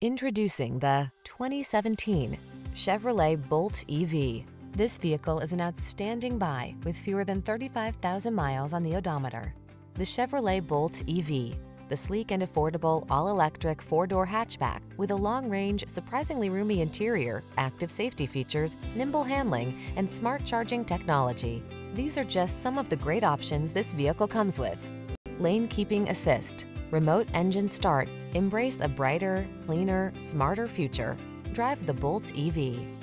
Introducing the 2017 Chevrolet Bolt EV. This vehicle is an outstanding buy with fewer than 35,000 miles on the odometer. The Chevrolet Bolt EV, the sleek and affordable all-electric four-door hatchback with a long-range, surprisingly roomy interior, active safety features, nimble handling, and smart charging technology. These are just some of the great options this vehicle comes with: lane keeping assist, remote engine start. Embrace a brighter, cleaner, smarter future. Drive the Bolt EV.